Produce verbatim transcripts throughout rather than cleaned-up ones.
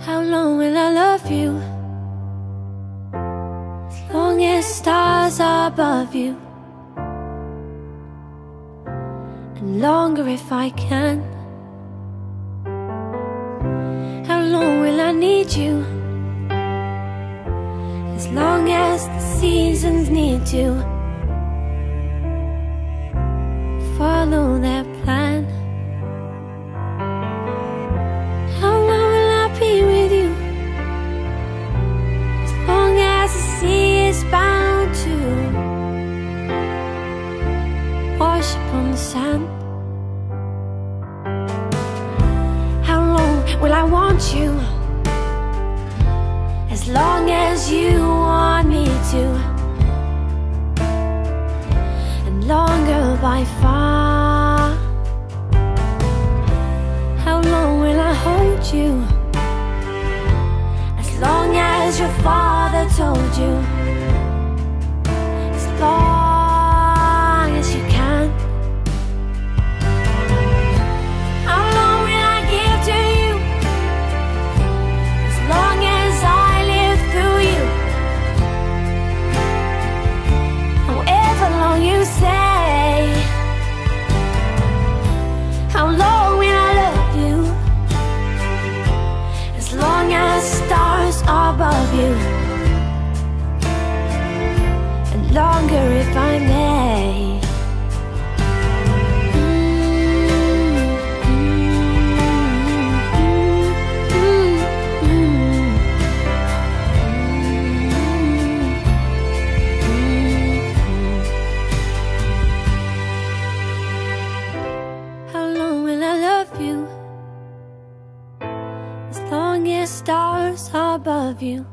How long will I love you? As long as stars are above you, and longer if I can. How long will I need you? As long as the seasons need to follow their plan. Upon the sand. How long will I want you? As long as you want me to, and longer by far. How long will I hold you? As long as your father told you, as long as you can. Above you, and longer if I may. How long will I love you? As long as stars are above you.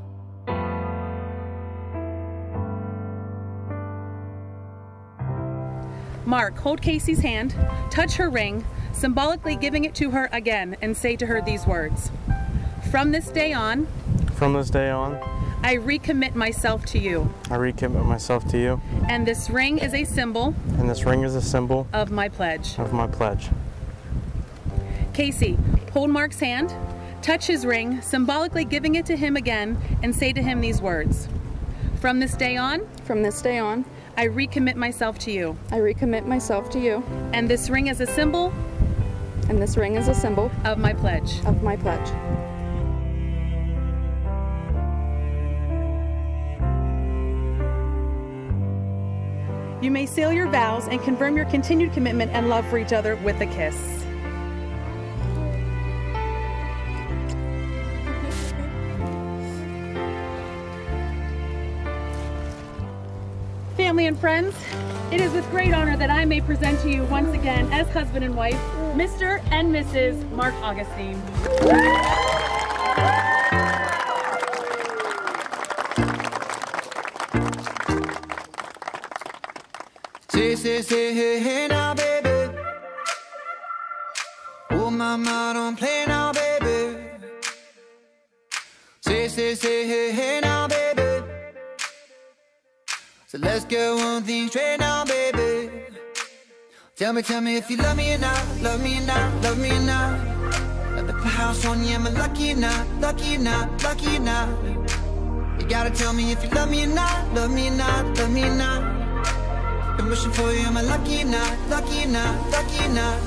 Mark, hold Casey's hand, touch her ring, symbolically giving it to her again, and say to her these words. From this day on, from this day on, I recommit myself to you. I recommit myself to you. And this ring is a symbol. And this ring is a symbol of my pledge. Of my pledge. Casey, hold Mark's hand, touch his ring, symbolically giving it to him again, and say to him these words. From this day on, from this day on, I recommit myself to you. I recommit myself to you. And this ring is a symbol, and this ring is a symbol of my pledge. Of my pledge. You may seal your vows and confirm your continued commitment and love for each other with a kiss. Family and friends, it is with great honor that I may present to you once again, as husband and wife, Mister and Missus Mark Augustine. Say, say, say, hey, hey now, baby. Oh, mama, don't play now, baby. Say, say, say, hey, hey now, baby. So let's get one thing straight now, baby. Tell me, tell me if you love me or not. Love me or not, love me or not. At the house on you, am I lucky or not? Lucky or not, lucky or not. You gotta tell me if you love me or not. Love me or not, love me or not. I'm wishing for you, am I lucky or not? Lucky or not, lucky or not.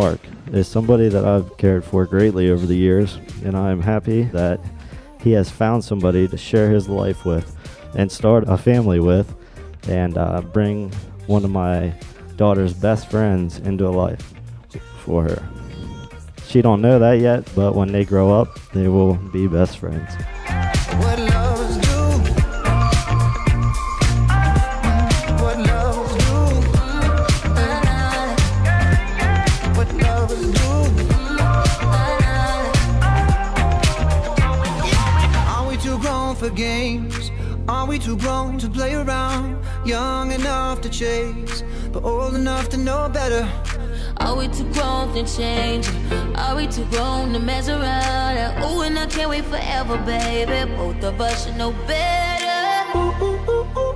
Mark is somebody that I've cared for greatly over the years, and I am happy that he has found somebody to share his life with and start a family with, and uh, bring one of my daughter's best friends into a life for her. She don't know that yet, but when they grow up, they will be best friends. Games, are we too grown to play around? Young enough to chase, but old enough to know better. Are we too grown to change? Are we too grown to measure out? Oh, and I can't wait forever, baby. Both of us should know better. Ooh, ooh, ooh, ooh.